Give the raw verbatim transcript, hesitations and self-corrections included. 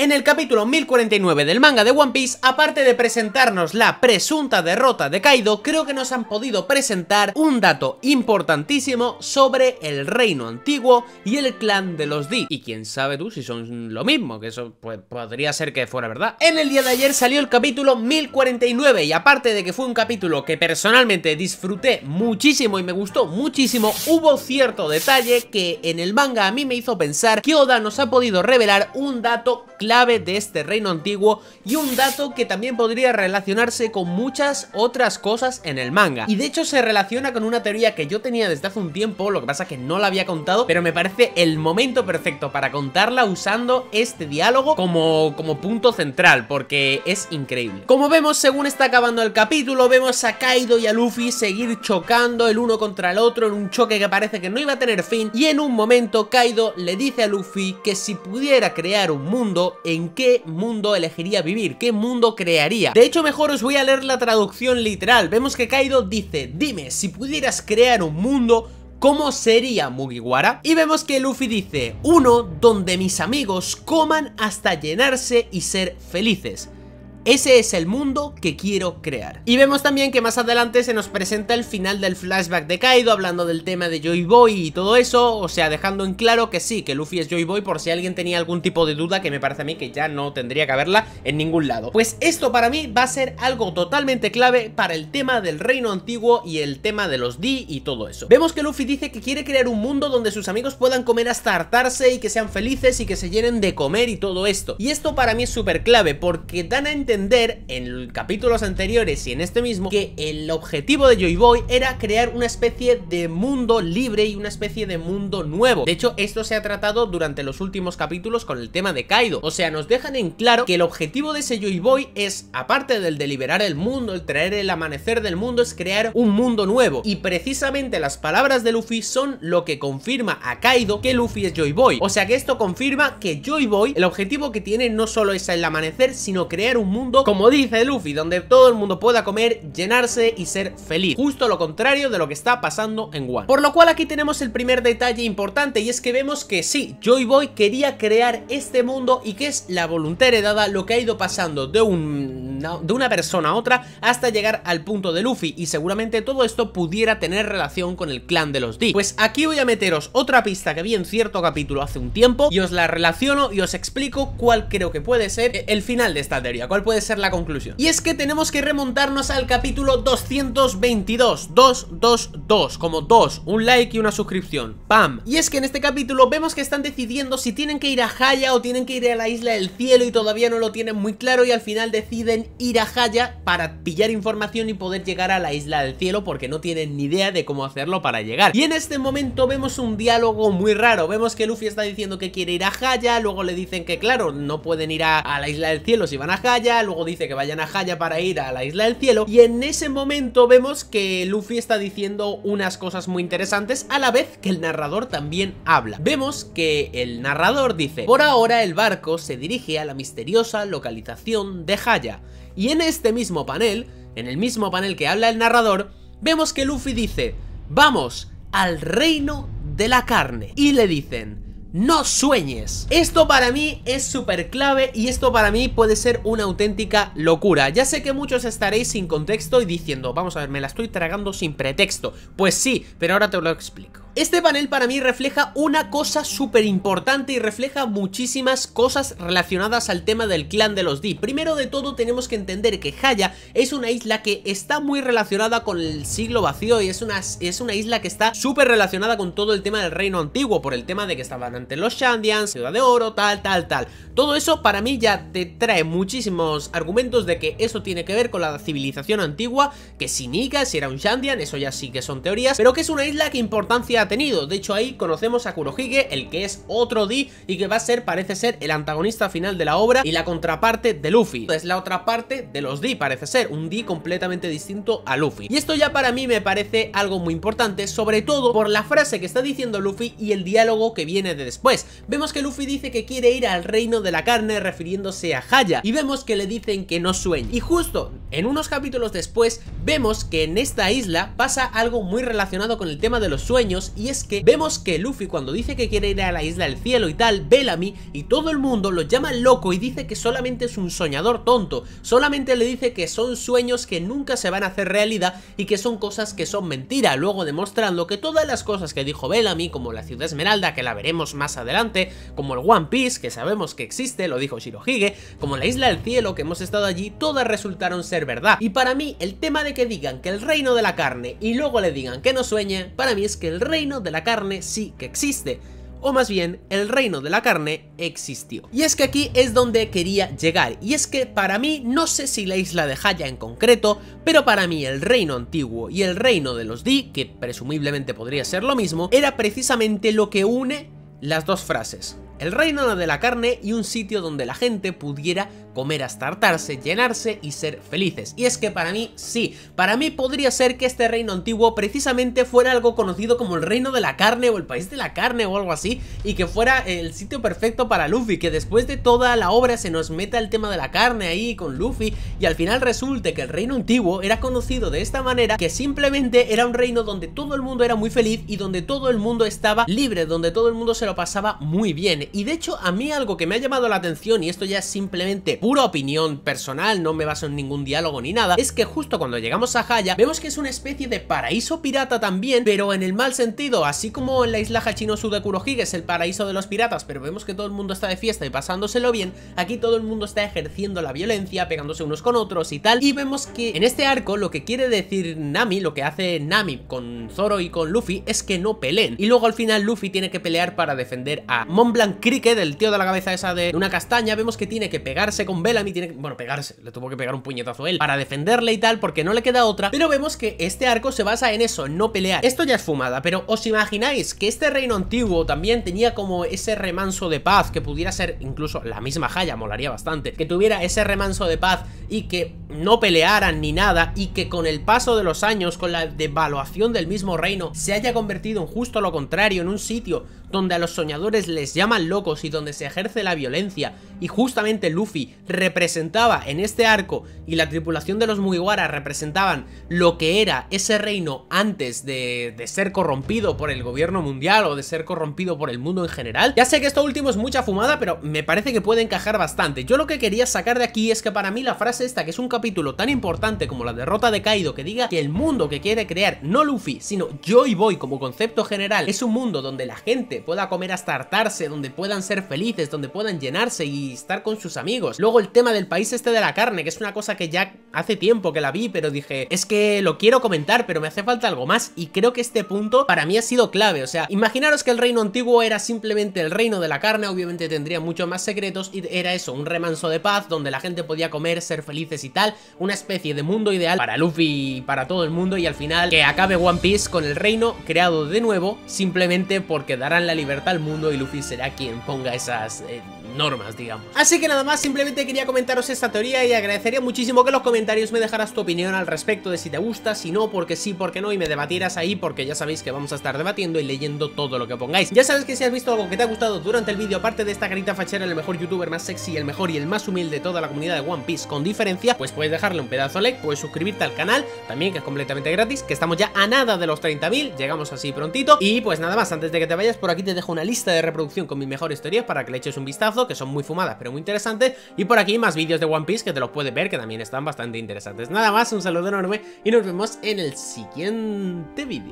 En el capítulo mil cuarenta y nueve del manga de One Piece, aparte de presentarnos la presunta derrota de Kaido, creo que nos han podido presentar un dato importantísimo sobre el reino antiguo y el clan de los D. Y quién sabe tú si son lo mismo, que eso pues podría ser que fuera verdad. En el día de ayer salió el capítulo mil cuarenta y nueve y aparte de que fue un capítulo que personalmente disfruté muchísimo y me gustó muchísimo, hubo cierto detalle que en el manga a mí me hizo pensar que Oda nos ha podido revelar un dato clave clave de este reino antiguo y un dato que también podría relacionarse con muchas otras cosas en el manga, y de hecho se relaciona con una teoría que yo tenía desde hace un tiempo, lo que pasa que no la había contado, pero me parece el momento perfecto para contarla usando este diálogo como, como punto central, porque es increíble. Como vemos, según está acabando el capítulo, vemos a Kaido y a Luffy seguir chocando el uno contra el otro en un choque que parece que no iba a tener fin, y en un momento Kaido le dice a Luffy que si pudiera crear un mundo, ¿en qué mundo elegiría vivir? ¿Qué mundo crearía? De hecho, mejor os voy a leer la traducción literal. Vemos que Kaido dice: dime, si pudieras crear un mundo, ¿cómo sería Mugiwara? Y vemos que Luffy dice: uno donde mis amigos coman hasta llenarse y ser felices. Ese es el mundo que quiero crear. Y vemos también que más adelante se nos presenta el final del flashback de Kaido, hablando del tema de Joy Boy y todo eso, o sea, dejando en claro que sí, que Luffy es Joy Boy, por si alguien tenía algún tipo de duda, que me parece a mí que ya no tendría que haberla en ningún lado. Pues esto para mí va a ser algo totalmente clave para el tema del reino antiguo y el tema de los D y todo eso. Vemos que Luffy dice que quiere crear un mundo donde sus amigos puedan comer hasta hartarse y que sean felices y que se llenen de comer y todo esto. Y esto para mí es súper clave porque dan a entender entender en capítulos anteriores y en este mismo que el objetivo de Joy Boy era crear una especie de mundo libre y una especie de mundo nuevo. De hecho, esto se ha tratado durante los últimos capítulos con el tema de Kaido. O sea, nos dejan en claro que el objetivo de ese Joy Boy es, aparte del de liberar el mundo, el traer el amanecer del mundo, es crear un mundo nuevo. Y precisamente las palabras de Luffy son lo que confirma a Kaido que Luffy es Joy Boy. O sea que esto confirma que Joy Boy, el objetivo que tiene no solo es el amanecer, sino crear un mundo mundo, como dice Luffy, donde todo el mundo pueda comer, llenarse y ser feliz. Justo lo contrario de lo que está pasando en One. Por lo cual aquí tenemos el primer detalle importante, y es que vemos que sí, Joy Boy quería crear este mundo y que es la voluntad heredada lo que ha ido pasando de un... de una persona a otra hasta llegar al punto de Luffy, y seguramente todo esto pudiera tener relación con el clan de los D. Pues aquí voy a meteros otra pista que vi en cierto capítulo hace un tiempo y os la relaciono y os explico cuál creo que puede ser el final de esta teoría, cuál puede ser la conclusión. Y es que tenemos que remontarnos al capítulo doscientos veintidós, dos dos dos, como dos, un like y una suscripción, pam. Y es que en este capítulo vemos que están decidiendo si tienen que ir a Haya o tienen que ir a la isla del cielo y todavía no lo tienen muy claro, y al final deciden ir a Haya para pillar información y poder llegar a la isla del cielo, porque no tienen ni idea de cómo hacerlo para llegar. Y en este momento vemos un diálogo muy raro. Vemos que Luffy está diciendo que quiere ir a Haya, luego le dicen que claro, no pueden ir a, a la isla del cielo si van a Haya, luego dice que vayan a Haya para ir a la isla del cielo, y en ese momento vemos que Luffy está diciendo unas cosas muy interesantes a la vez que el narrador también habla. Vemos que el narrador dice: por ahora el barco se dirige a la misteriosa localización de Haya. Y en este mismo panel, en el mismo panel que habla el narrador, vemos que Luffy dice: vamos al reino de la carne. Y le dicen: no sueñes. Esto para mí es súper clave y esto para mí puede ser una auténtica locura. Ya sé que muchos estaréis sin contexto y diciendo: vamos a ver, me la estoy tragando sin pretexto. Pues sí, pero ahora te lo explico. Este panel para mí refleja una cosa súper importante y refleja muchísimas cosas relacionadas al tema del clan de los D. Primero de todo, tenemos que entender que Haya es una isla que está muy relacionada con el siglo vacío y es una, es una isla que está súper relacionada con todo el tema del reino antiguo, por el tema de que estaban ante los Shandians, Ciudad de Oro, tal, tal, tal. Todo eso para mí ya te trae muchísimos argumentos de que eso tiene que ver con la civilización antigua, que si Nika, si era un Shandian, eso ya sí que son teorías, pero que es una isla que importancia ha tenido. De hecho, ahí conocemos a Kurohige, el que es otro D y que va a ser, parece ser, el antagonista final de la obra y la contraparte de Luffy. Es la otra parte de los D, parece ser, un D completamente distinto a Luffy. Y esto ya para mí me parece algo muy importante, sobre todo por la frase que está diciendo Luffy y el diálogo que viene de después. Vemos que Luffy dice que quiere ir al reino de la carne, refiriéndose a Haya, y vemos que le dicen que no sueñe. Y justo en unos capítulos después vemos que en esta isla pasa algo muy relacionado con el tema de los sueños dos, y es que vemos que Luffy, cuando dice que quiere ir a la isla del cielo y tal, Bellamy y todo el mundo lo llama loco y dice que solamente es un soñador tonto, solamente le dice que son sueños que nunca se van a hacer realidad y que son cosas que son mentira, luego demostrando que todas las cosas que dijo Bellamy, como la ciudad esmeralda, que la veremos más adelante, como el One Piece, que sabemos que existe, lo dijo Shirohige, como la isla del cielo, que hemos estado allí, todas resultaron ser verdad. Y para mí, el tema de que digan que el reino de la carne y luego le digan que no sueñe, para mí es que el reino de la carne sí que existe. O más bien, el reino de la carne existió. Y es que aquí es donde quería llegar. Y es que para mí, no sé si la isla de Haya en concreto, pero para mí el reino antiguo y el reino de los Di, que presumiblemente podría ser lo mismo, era precisamente lo que une las dos frases. El reino de la carne y un sitio donde la gente pudiera comer hasta hartarse, llenarse y ser felices. Y es que para mí, sí, para mí podría ser que este reino antiguo precisamente fuera algo conocido como el reino de la carne o el país de la carne o algo así, y que fuera el sitio perfecto para Luffy, que después de toda la obra se nos meta el tema de la carne ahí con Luffy y al final resulte que el reino antiguo era conocido de esta manera, que simplemente era un reino donde todo el mundo era muy feliz y donde todo el mundo estaba libre, donde todo el mundo se lo pasaba muy bien. Y de hecho, a mí algo que me ha llamado la atención, y esto ya es simplemente pura opinión personal, no me baso en ningún diálogo ni nada, es que justo cuando llegamos a Haya, vemos que es una especie de paraíso pirata también, pero en el mal sentido, así como en la isla Hachinosu de Kurohige es el paraíso de los piratas, pero vemos que todo el mundo está de fiesta y pasándoselo bien, aquí todo el mundo está ejerciendo la violencia, pegándose unos con otros y tal, y vemos que en este arco lo que quiere decir Nami, lo que hace Nami con Zoro y con Luffy, es que no peleen, y luego al final Luffy tiene que pelear para defender a Montblanc Crique, del tío de la cabeza esa de una castaña. Vemos que tiene que pegarse con Bellamy, tiene que, bueno, pegarse, le tuvo que pegar un puñetazo a él para defenderle y tal, porque no le queda otra, pero vemos que este arco se basa en eso, en no pelear. Esto ya es fumada, pero ¿os imagináis que este reino antiguo también tenía como ese remanso de paz, que pudiera ser incluso la misma Haya, molaría bastante, que tuviera ese remanso de paz y que no pelearan ni nada, y que con el paso de los años, con la devaluación del mismo reino, se haya convertido en justo lo contrario, en un sitio donde a los soñadores les llaman locos y donde se ejerce la violencia? Y justamente Luffy representaba en este arco, y la tripulación de los Mugiwara representaban lo que era ese reino antes de, de ser corrompido por el gobierno mundial o de ser corrompido por el mundo en general. Ya sé que esto último es mucha fumada, pero me parece que puede encajar bastante. Yo lo que quería sacar de aquí es que para mí la frase esta, que es un capítulo tan importante como la derrota de Kaido, que diga que el mundo que quiere crear, no Luffy, sino Joy Boy como concepto general, es un mundo donde la gente pueda comer hasta hartarse, donde puedan ser felices, donde puedan llenarse y estar con sus amigos. Luego el tema del país este de la carne, que es una cosa que ya hace tiempo que la vi, pero dije, es que lo quiero comentar, pero me hace falta algo más, y creo que este punto para mí ha sido clave. O sea, imaginaros que el reino antiguo era simplemente el reino de la carne, obviamente tendría muchos más secretos, y era eso, un remanso de paz donde la gente podía comer, ser felices y tal, una especie de mundo ideal para Luffy y para todo el mundo, y al final que acabe One Piece con el reino creado de nuevo, simplemente porque darán la La libertad al mundo y Luffy será quien ponga esas eh, normas, digamos. Así que nada más, simplemente quería comentaros esta teoría y agradecería muchísimo que en los comentarios me dejaras tu opinión al respecto de si te gusta, si no, porque sí, porque no, y me debatieras ahí, porque ya sabéis que vamos a estar debatiendo y leyendo todo lo que pongáis. Ya sabes que si has visto algo que te ha gustado durante el vídeo, aparte de esta carita fachera, el mejor youtuber más sexy, el mejor y el más humilde de toda la comunidad de One Piece con diferencia, pues puedes dejarle un pedazo de like, puedes suscribirte al canal también, que es completamente gratis, que estamos ya a nada de los treinta mil, llegamos así prontito, y pues nada más, antes de que te vayas, por aquí te dejo una lista de reproducción con mis mejores teorías para que le eches un vistazo, que son muy fumadas pero muy interesantes, y por aquí más vídeos de One Piece que te los puedes ver, que también están bastante interesantes. Nada más, un saludo enorme y nos vemos en el siguiente vídeo.